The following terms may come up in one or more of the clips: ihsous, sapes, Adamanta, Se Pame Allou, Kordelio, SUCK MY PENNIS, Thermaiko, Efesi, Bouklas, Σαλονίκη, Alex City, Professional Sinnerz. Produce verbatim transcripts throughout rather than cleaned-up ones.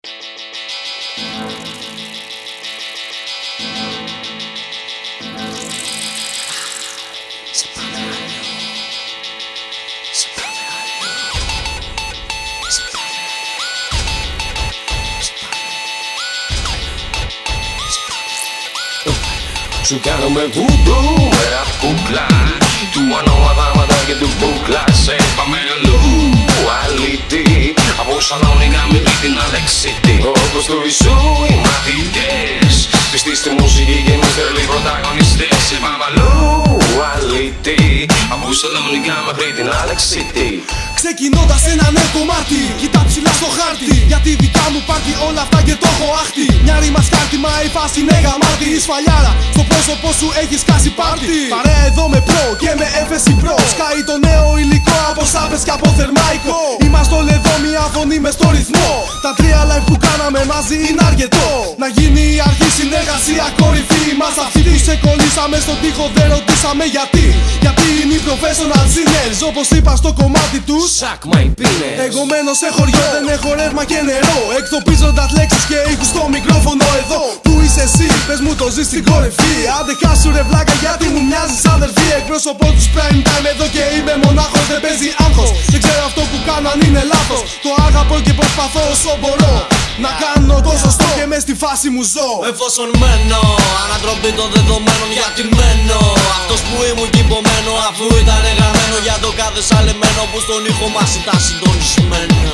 Σου κάνουμε βουντού με τα κούκλα του Adamanta και του Bouklas. Σε πάμε αλλού, αλήτη από Σαλονικά μέχρι την Alex City. Όπως του Ιησού οι μαθητές, πιστοί στη μουσική και εμείς τρελοί πρωταγωνιστές. Σε πάμε αλλού, αλήτη από Σαλονικά μέχρι την Alex City. Ξεκινώντας ένα νέο κομμάτι, κοιτά ψηλά στο χάρτη, γιατί δικά μου πάρτι όλα αυτά και το έχω άχτη. Μια ρήμα σκάρτη, μα η φάση είναι γαμάτη. Η σφαλιάρα στο πρόσωπο σου έχει σκάσει πάρτι. Παρέα εδώ με προ και με Efesi προ, σκάει το νέο υλικό από σάπες και από θερμαϊκό. Είμαστε όλοι εδώ μια φωνή μες στο ρυθμό. Τα τρία live που κάναμε μαζί είναι αρκετό να γίνει η αρχή, συνεργασία κορυφή. Μας αυτή τη σε κολλήσαμε στον τοίχο, δεν ρωτήσαμε γιατί. Γιατί είναι οι Professional Sinnerz, όπως είπα στο κομμάτι του Suck My Penis. Εγώ μένω σε χωριό, δεν έχω ρεύμα και νερό, εκτοπίζοντας λέξεις και ήχους στο μικρόφωνο. Εδώ που είσαι εσύ, πες μου το ζεις στην κορυφή. Άντε κάσου ρε βλάκα, γιατί μου μοιάζεις αδερφή. Εκπρόσωπο τους prime time εδώ και είμαι μονάχος, δεν παίζει άγχος. Δεν ξέρω αυτό που κάνω αν είναι λάθος, το αγαπώ και προσπαθώ όσο μπορώ να κάνω το σωστό και μες στη φάση μου ζω. Εφόσον μένω, ανατροπή των δεδομένων, γιατί μένω αυτός που ήμουν κυπωμένο, αφού ήταν γραμμένο για το κάθε σαλεμένο που στον ήχο μας ήταν συντονισμένο.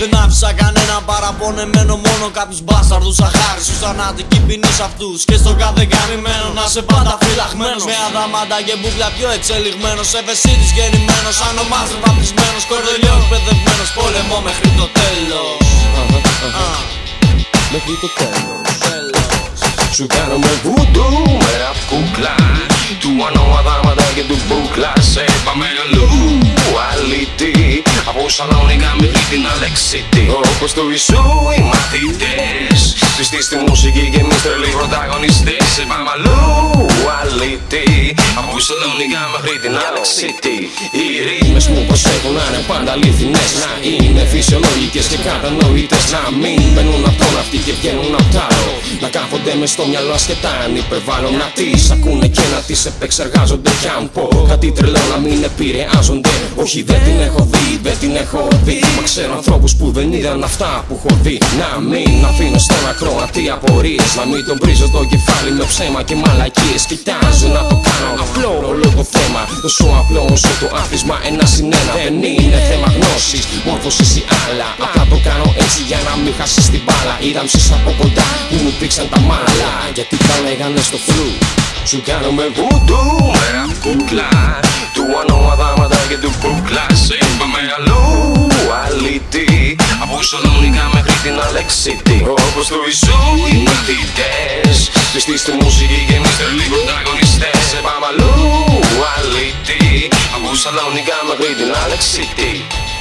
Δεν άφησα κανένα παραπονεμένο, μόνο κάποιους μπάσταρδους αχάριστους, θανάτικη ποινή σ' αυτούς και στον κάθε καμημένο. Να σε πάντα φυλαγμένος με Adamanta και Bouklas πιο εξελιγμένος. Efesi της γεννημένος, Adamanta βαπτισμένος, Κορδελιό εκπαιδευμένος, πόλεμο μέχρι το τέλος. Μέχρι το τέλος. Σου κάνουμε βουντού με τα κούκλα του Adamanta και του Bouklas. Σε πάμε αλλού, αλήτη από Σαλονικά μέχρι την Alex City. Όπως του Ιησού οι μαθητές, πιστοί στη μουσική και εμείς τρελοί πρωταγωνιστές. Σε πάμε αλλού, αλήτη από Σαλονικά μέχρι την Alex City. Οι ρύθμες μου προσέχουν να είναι πάντα αληθινές, να είναι φυσιολογικές και κατανοητές, να μην μπαίνουν απ' το ναυτί και βγαίνουν απ' τ' άλλο, να κάθονται μες στο μυαλό ασχετά αν υπερβάλλω, να τις ακούνε και να τις επεξεργάζονται. Κι αν πω κάτι τρελό να μην επηρεάζονται. Όχι, δεν την έχω δει, δεν την έχω δει, μα ξέρω ανθρώπους που δεν είδαν αυτά που έχω δει. Να μην αφήνω στον ακροατή απορίες, να μην τον πρίζω το κεφάλι με ψέμα και μαλακίες. Κοιτάζω να το κάνω απλό όλο το θέμα, τόσο απλό όσο το άθισμα ένα συν ένα. Δεν είναι θέμα γνώσης, μόρφωσης ή άλλα, απλά το κάνω έτσι για να μην χάσεις την μπάλα. Είδαμψεις από κοντά που μου πήξαν τα μάλα, γιατί τα λέγανε στο φλου. Σου κάνουμε βουντού με τα κούκλα του Adamanta και του Bouklas. Σε πάμε αλλού, αλήτη από Σαλονικά μέχρι την Alex City. Όπως του Ιησού οι μαθητές, πιστοί στη μουσική και εμείς τρελοί πρωταγωνιστές. Σε πάμε αλλού, αλήτη από Σαλονικά μέχρι την Alex City.